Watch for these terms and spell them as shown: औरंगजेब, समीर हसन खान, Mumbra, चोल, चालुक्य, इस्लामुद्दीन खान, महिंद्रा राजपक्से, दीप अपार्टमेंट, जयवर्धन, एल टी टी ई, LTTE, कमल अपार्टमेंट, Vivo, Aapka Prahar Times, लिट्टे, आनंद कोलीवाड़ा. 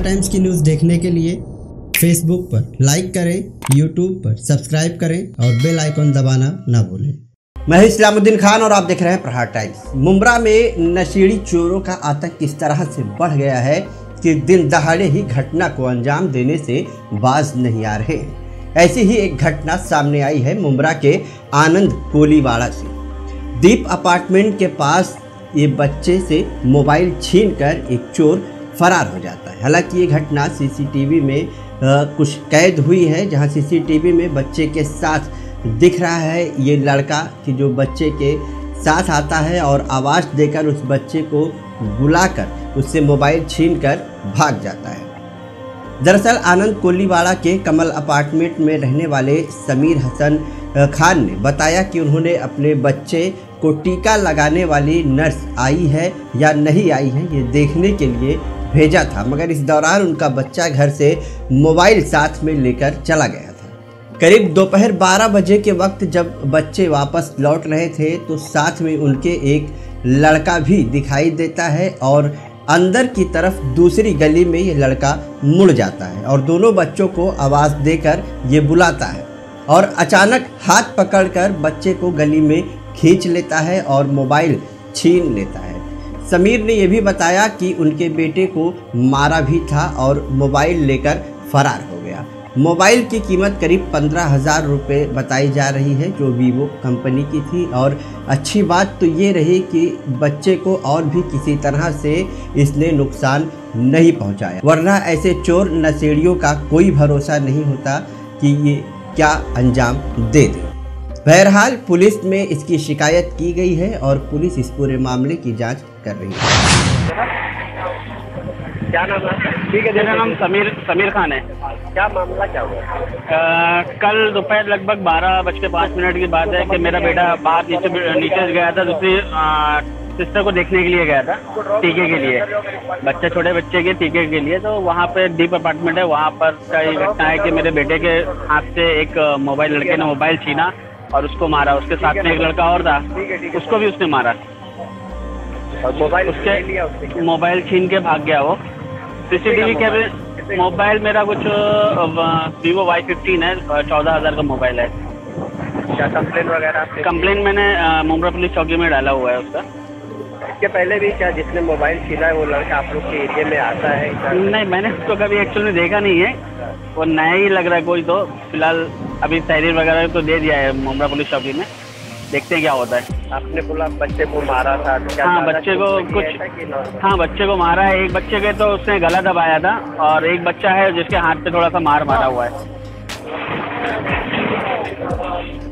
प्रहार टाइम्स की न्यूज़ देखने के लिए फेसबुक पर लाइक करें, यूट्यूब पर सब्सक्राइब करें और बेल आइकन दबाना ना भूलें। मैं इस्लामुद्दीन खान और आप देख रहे हैं प्रहार टाइम्स। मुंब्रा में नशेड़ी चोरों का आतंक इस तरह से बढ़ गया है कि दिन दहाड़े ही घटना को अंजाम देने से बाज नहीं आ रहे। ऐसी ही एक घटना सामने आई है मुंब्रा के आनंद कोलीवाड़ा से। दीप अपार्टमेंट के पास ये बच्चे से मोबाइल छीनकर एक चोर फरार हो जाता है। हालांकि ये घटना सीसीटीवी में कुछ कैद हुई है, जहां सीसीटीवी में बच्चे के साथ दिख रहा है ये लड़का कि जो बच्चे के साथ आता है और आवाज़ देकर उस बच्चे को बुलाकर उससे मोबाइल छीनकर भाग जाता है। दरअसल आनंद कोलीवाड़ा के कमल अपार्टमेंट में रहने वाले समीर हसन खान ने बताया कि उन्होंने अपने बच्चे को टीका लगाने वाली नर्स आई है या नहीं आई है ये देखने के लिए भेजा था, मगर इस दौरान उनका बच्चा घर से मोबाइल साथ में लेकर चला गया था। करीब दोपहर 12 बजे के वक्त जब बच्चे वापस लौट रहे थे तो साथ में उनके एक लड़का भी दिखाई देता है और अंदर की तरफ दूसरी गली में ये लड़का मुड़ जाता है और दोनों बच्चों को आवाज़ देकर ये बुलाता है और अचानक हाथ पकड़कर बच्चे को गली में खींच लेता है और मोबाइल छीन लेता है। समीर ने यह भी बताया कि उनके बेटे को मारा भी था और मोबाइल लेकर फरार हो गया। मोबाइल की कीमत करीब 15,000 रुपये बताई जा रही है, जो वीवो कंपनी की थी। और अच्छी बात तो ये रही कि बच्चे को और भी किसी तरह से इसने नुकसान नहीं पहुंचाया, वरना ऐसे चोर नशेड़ियों का कोई भरोसा नहीं होता कि ये क्या अंजाम दे दे। बहरहाल पुलिस में इसकी शिकायत की गई है और पुलिस इस पूरे मामले की जाँच कर रही है। क्या नाम है? ठीक है, मेरा नाम समीर खान है। क्या मामला क्या हुआ? कल दोपहर लगभग 12:05 की बात है कि मेरा बेटा बाहर नीचे गया था, दूसरी सिस्टर को देखने के लिए गया था टीके के लिए, बच्चे छोटे बच्चे के टीके के लिए। तो वहाँ पे दीप अपार्टमेंट है, वहाँ पर का ये घटना है कि मेरे बेटे के हाथ से एक मोबाइल लड़के ने मोबाइल छीना और उसको मारा। उसके साथ में एक लड़का और था, उसको भी उसने मारा और उसके मोबाइल छीन के भाग गया। वो सीसीटीवी कैमरे मोबाइल मेरा कुछ वीवो Y15 है, 14,000 का मोबाइल है। क्या कंप्लेन वगैरह? कंप्लेन मैंने मुंब्रा पुलिस चौकी में डाला हुआ है उसका। इसके पहले भी क्या जिसने मोबाइल छीना है वो लड़का आप लोग के एरिया में आता है? नहीं, मैंने उसको कभी एक्चुअल में देखा नहीं है, वो नया ही लग रहा है कोई। तो फिलहाल अभी तहरीर वगैरह तो दे दिया है मुंब्रा पुलिस चौकी में, देखते हैं क्या होता है। आपने बोला बच्चे को मारा था? हाँ, बच्चे को कुछ, हाँ बच्चे को मारा है। एक बच्चे के तो उसने गला दबाया था और एक बच्चा है जिसके हाथ पे थोड़ा सा मारा हुआ है।